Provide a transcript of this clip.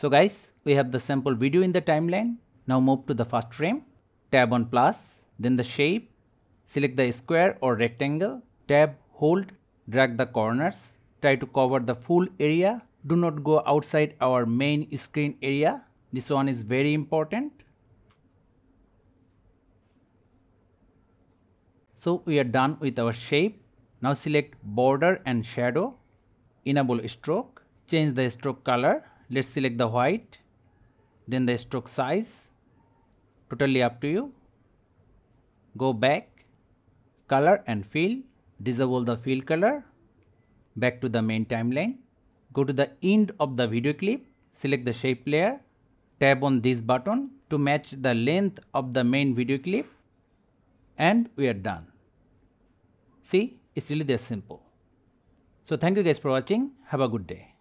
So guys, we have the sample video in the timeline. Now move to the first frame, tab on plus, then the shape, select the square or rectangle, tab, hold, drag the corners, try to cover the full area. Do not go outside our main screen area. This one is very important. So we are done with our shape. Now select border and shadow, enable stroke, change the stroke color. Let's select the white, then the stroke size, totally up to you. Go back, color and fill, disable the fill color, back to the main timeline. Go to the end of the video clip, select the shape layer, tap on this button to match the length of the main video clip, and we are done. See, it's really that simple. So thank you guys for watching. Have a good day.